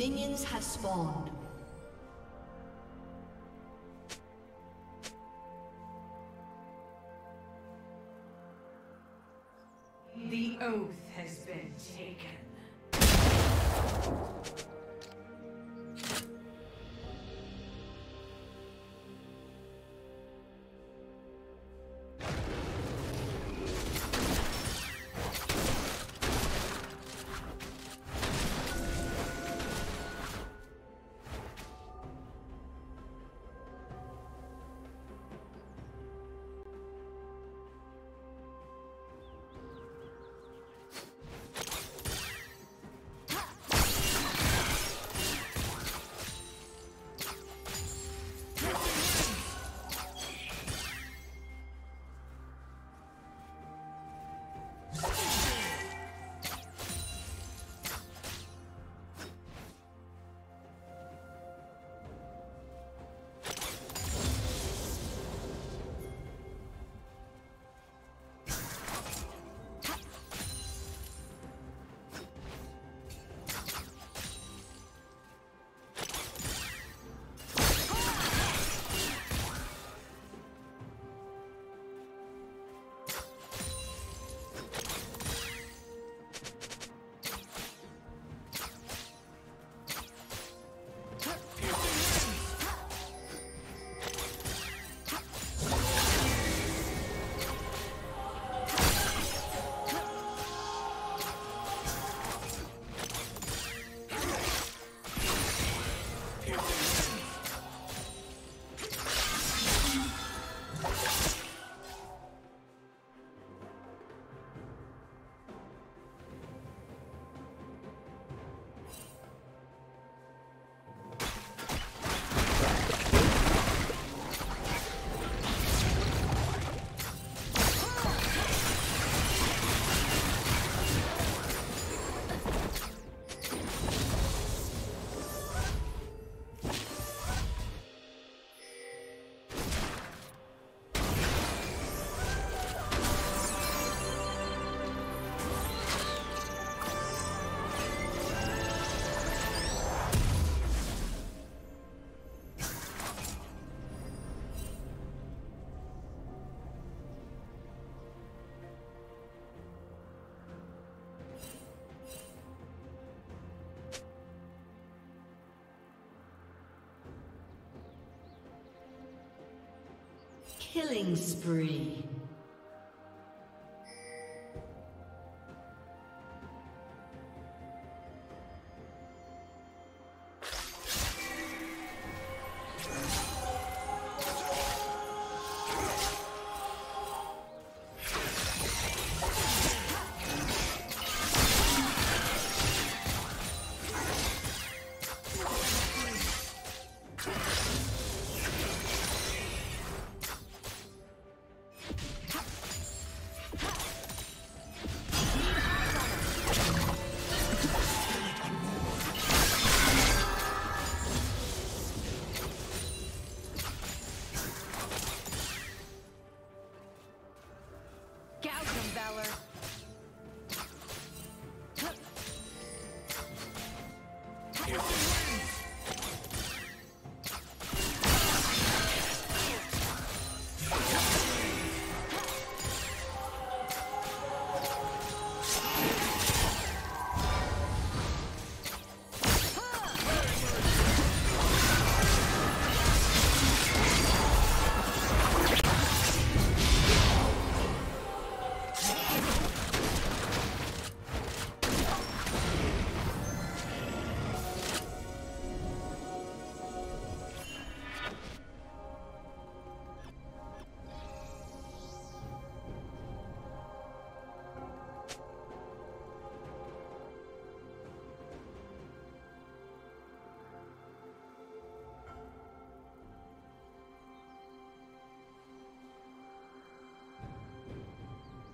Minions have spawned. The oath has been taken. Killing spree.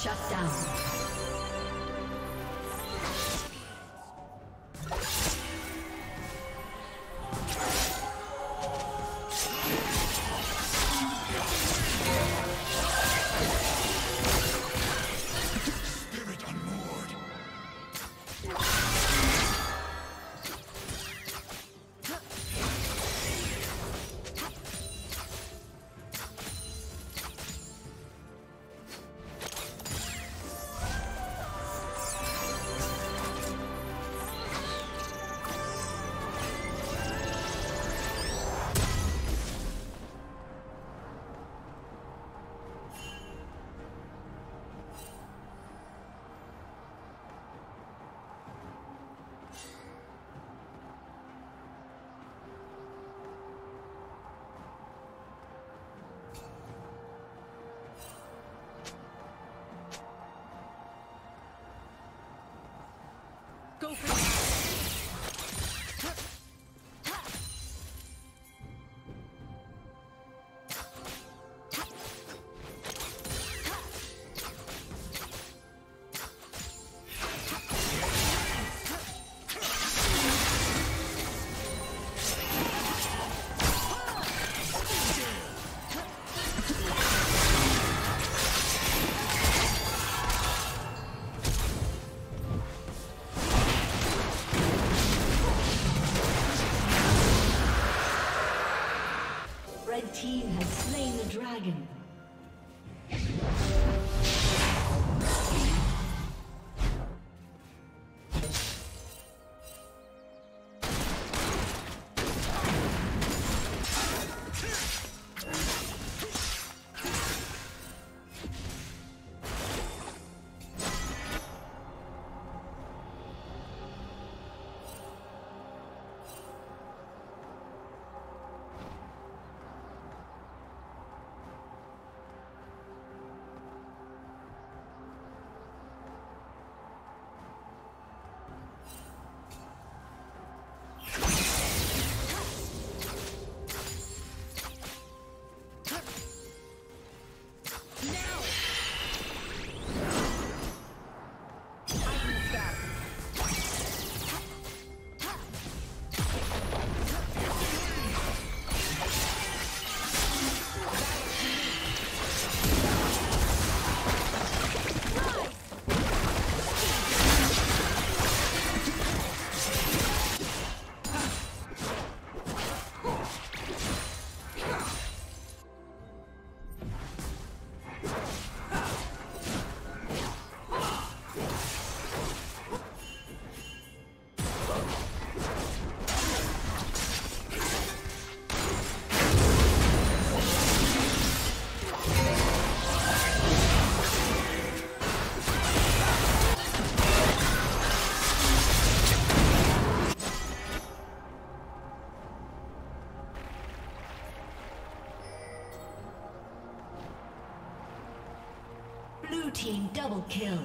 Shut down. Go for it. Team has slain the dragon. Blue team double kill.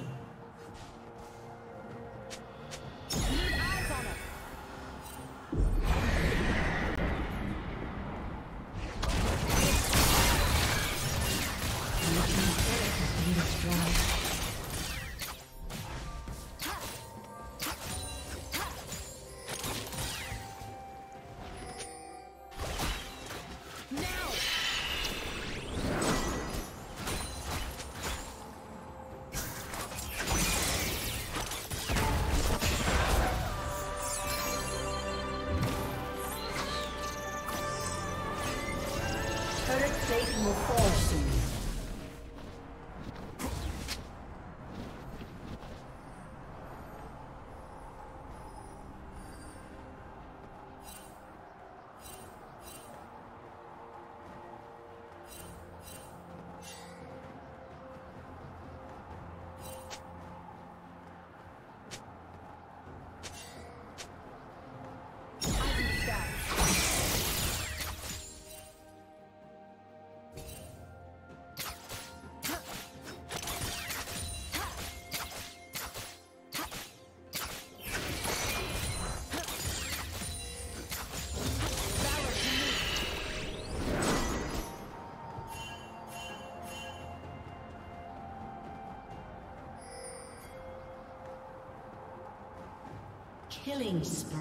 Killing spree.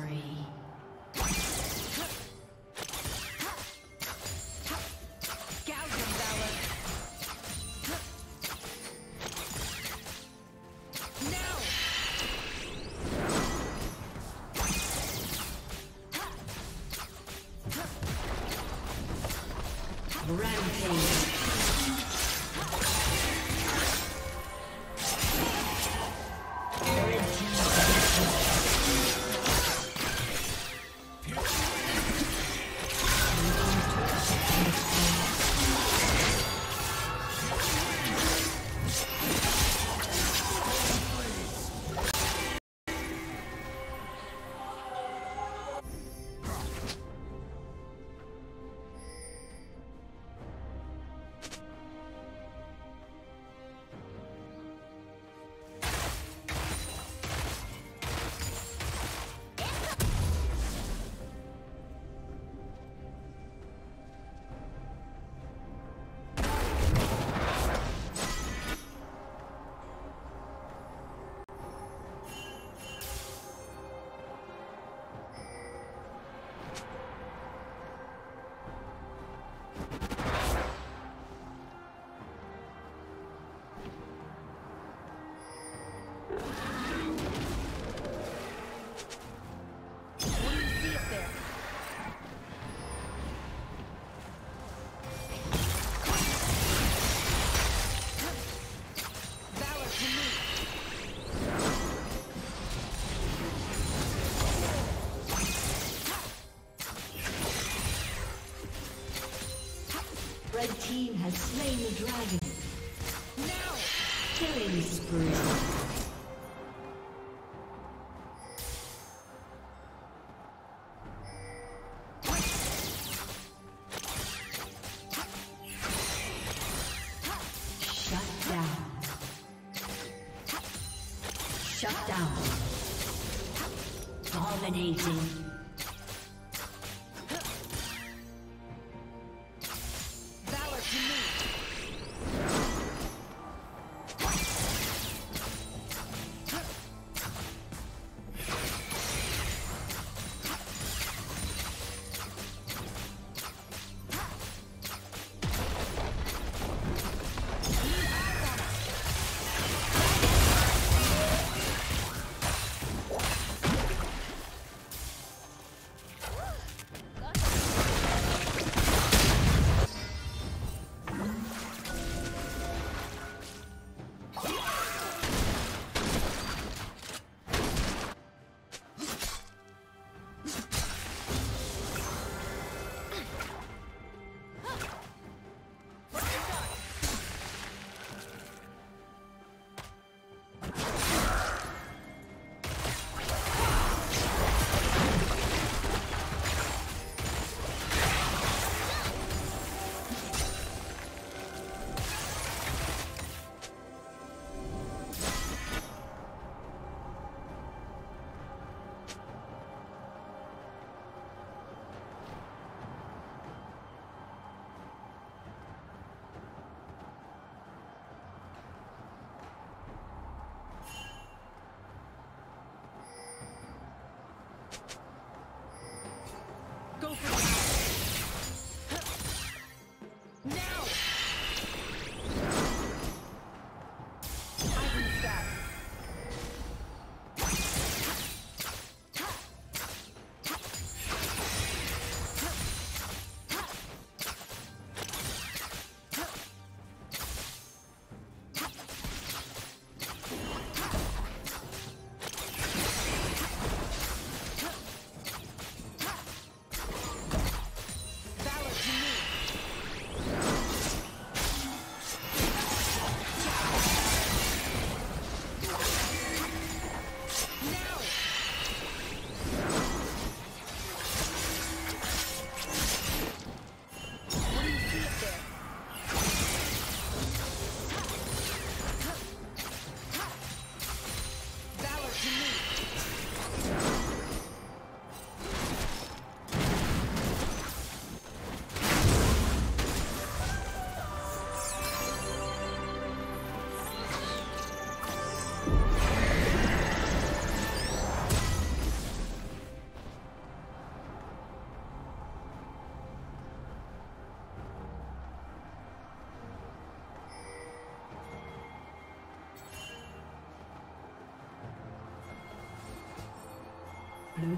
Red team has slain the dragon. Now, killing spree. Blue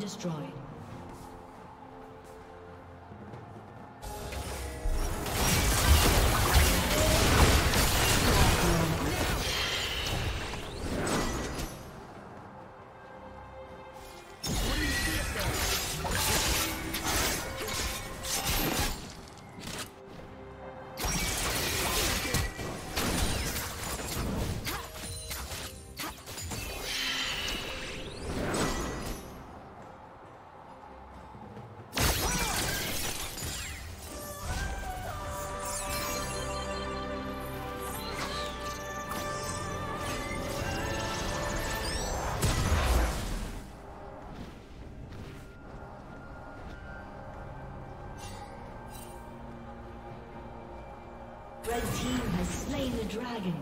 Destroyed. Red team has slain the dragon.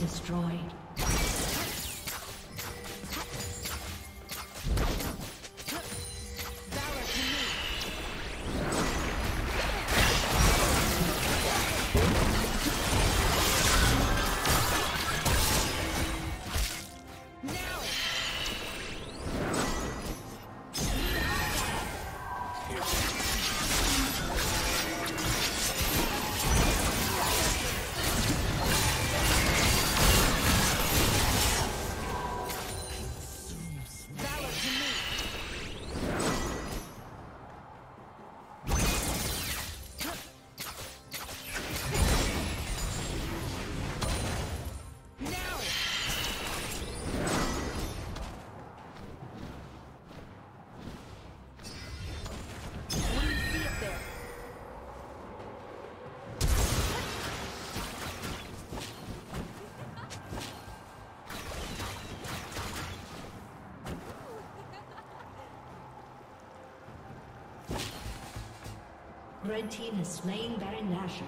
Destroyed. Red team has slain Baron Nashor.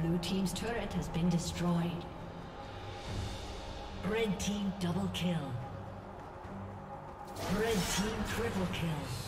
Blue team's turret has been destroyed. Red team double kill. Red team triple kill.